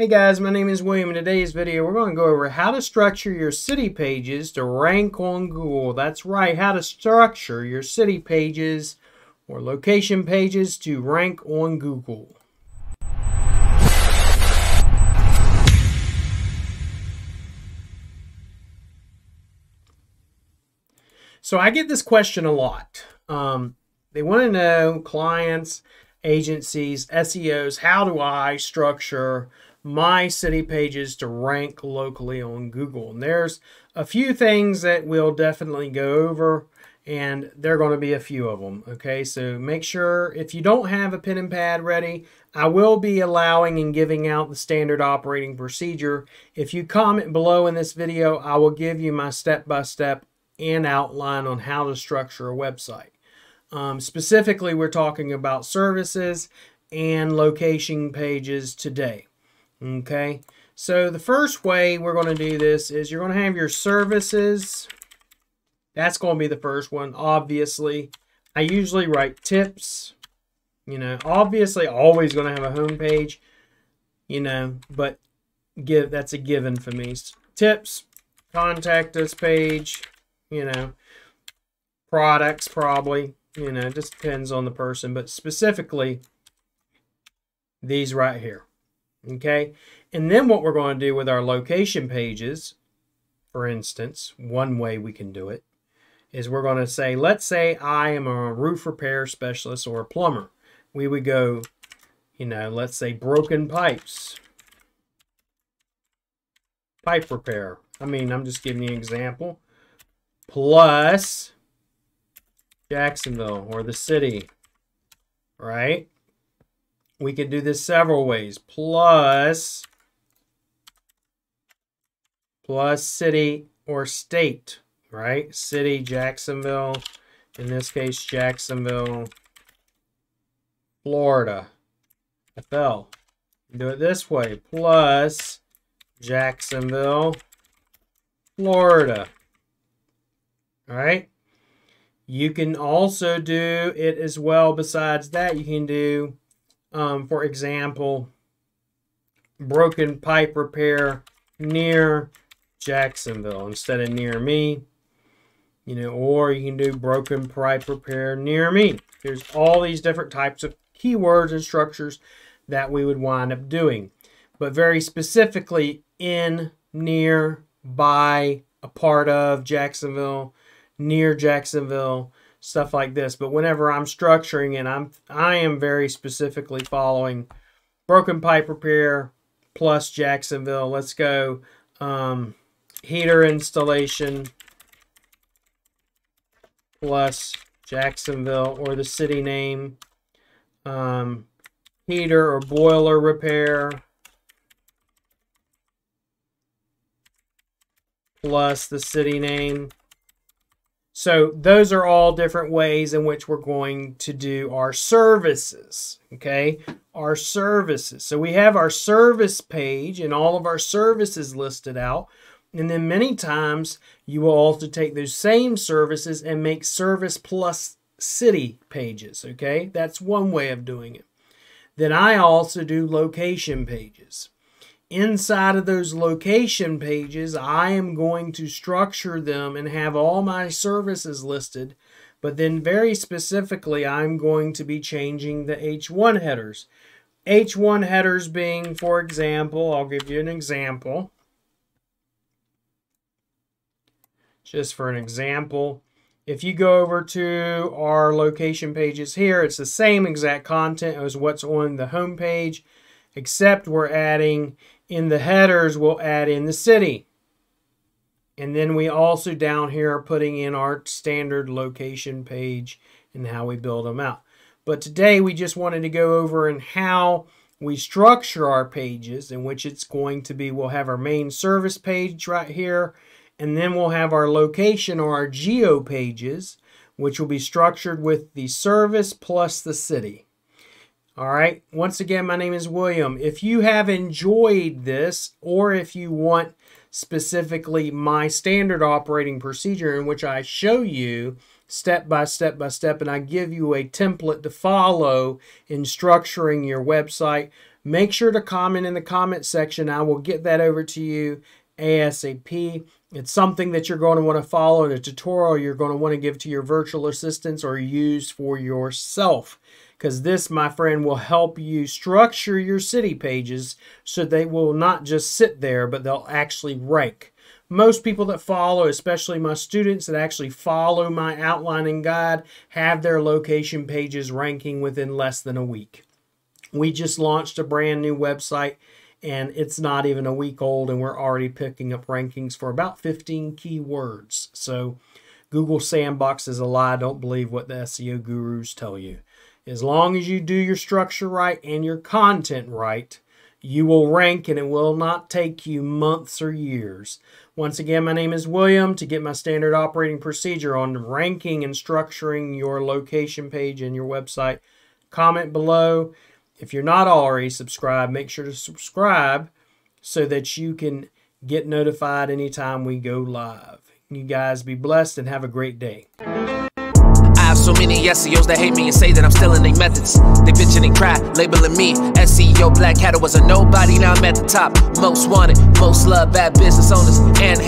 Hey guys, my name is William. In today's video, we're going to go over how to structure your city pages to rank on Google. That's right, how to structure your city pages or location pages to rank on Google. So I get this question a lot. They want to know, clients, agencies, SEOs, how do I structure my city pages to rank locally on Google? And there's a few things that we'll definitely go over, and there are going to be a few of them. Okay, so make sure if you don't have a pen and pad ready, I will be allowing and giving out the standard operating procedure. If you comment below in this video, I will give you my step-by-step and outline on how to structure a website. Specifically, we're talking about services and location pages today. Okay, so the first way we're going to do this is you're going to have your services. That's going to be the first one, obviously. I usually write tips. You know, obviously, always going to have a home page, you know, but that's a given for me. Tips, contact us page, you know, products probably, you know, it just depends on the person, but specifically these right here. Okay, and then what we're going to do with our location pages, for instance, one way we can do it is we're going to say, let's say I am a roof repair specialist or a plumber. We would go, you know, let's say broken pipes, pipe repair. I mean, I'm just giving you an example. Plus Jacksonville or the city, right? We could do this several ways. Plus city or state, right? City, Jacksonville. In this case, Jacksonville, Florida. FL. Do it this way. Plus Jacksonville, Florida. All right? You can also do it as well. Besides that, you can do for example, broken pipe repair near Jacksonville instead of near me, you know, or you can do broken pipe repair near me. There's all these different types of keywords and structures that we would wind up doing, but very specifically in, near, by, a part of Jacksonville, near Jacksonville, stuff like this. But whenever I'm structuring it, I am very specifically following broken pipe repair plus Jacksonville. Let's go heater installation plus Jacksonville or the city name, heater or boiler repair plus the city name. So those are all different ways in which we're going to do our services, okay? Our services. So we have our service page and all of our services listed out. And then many times you will also take those same services and make service plus city pages, okay? That's one way of doing it. Then I also do location pages. Inside of those location pages, I am going to structure them and have all my services listed, but then very specifically, I'm going to be changing the H1 headers. H1 headers being, for example, I'll give you an example. Just for an example, if you go over to our location pages here, it's the same exact content as what's on the home page, except we're adding in the headers, we'll add in the city. And then we also down here are putting in our standard location page and how we build them out. But today we just wanted to go over and how we structure our pages, in which it's going to be, we'll have our main service page right here, and then we'll have our location or our geo pages, which will be structured with the service plus the city. All right, once again, my name is William. If you have enjoyed this, or if you want specifically my standard operating procedure in which I show you step by step by step, and I give you a template to follow in structuring your website, Make sure to comment in the comment section. I will get that over to you ASAP. It's something that you're going to want to follow, a tutorial you're going to want to give to your virtual assistants or use for yourself. Because this, my friend, will help you structure your city pages so they will not just sit there, but they'll actually rank. Most people that follow, especially my students that actually follow my outlining guide, have their location pages ranking within less than a week. We just launched a brand new website, and it's not even a week old, and we're already picking up rankings for about 15 keywords. So Google Sandbox is a lie. Don't believe what the SEO gurus tell you. As long as you do your structure right and your content right, you will rank, and it will not take you months or years. Once again, my name is William. To get my standard operating procedure on ranking and structuring your location page and your website, comment below. If you're not already subscribed, make sure to subscribe so that you can get notified anytime we go live. You guys be blessed and have a great day. I have so many SEOs that hate me and say that I'm stealing their methods. They bitching and cry, labeling me SEO black hat. I was a nobody, now I'm at the top. Most wanted, most loved, bad business owners and